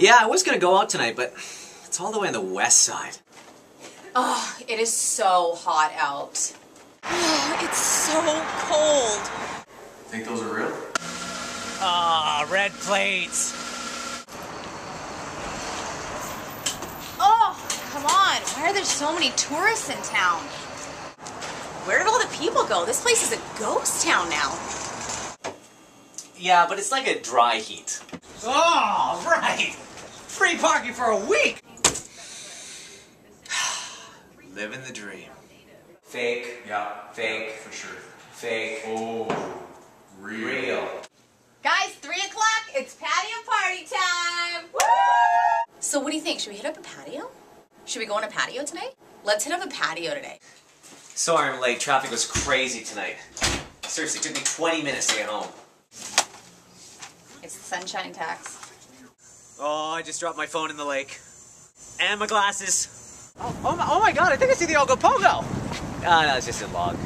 Yeah, I was going to go out tonight, but it's all the way on the west side. Oh, it is so hot out. Oh, it's so cold. Think those are real? Ah, red plates. Oh, come on. Why are there so many tourists in town? Where did all the people go? This place is a ghost town now. Yeah, but it's like a dry heat. Oh, right. Free parking for a week. Living the dream. Fake. Yeah. Fake. For sure. Fake. Oh. Real. Guys, 3 o'clock, it's patio party time! Woo! So what do you think? Should we hit up a patio? Should we go on a patio today? Let's hit up a patio today. Sorry I'm late, traffic was crazy tonight. Seriously, it took me 20 minutes to get home. It's the sunshine tax. Oh, I just dropped my phone in the lake. And my glasses. Oh my god, I think I see the Ogopogo! Ah, no, it's just a log.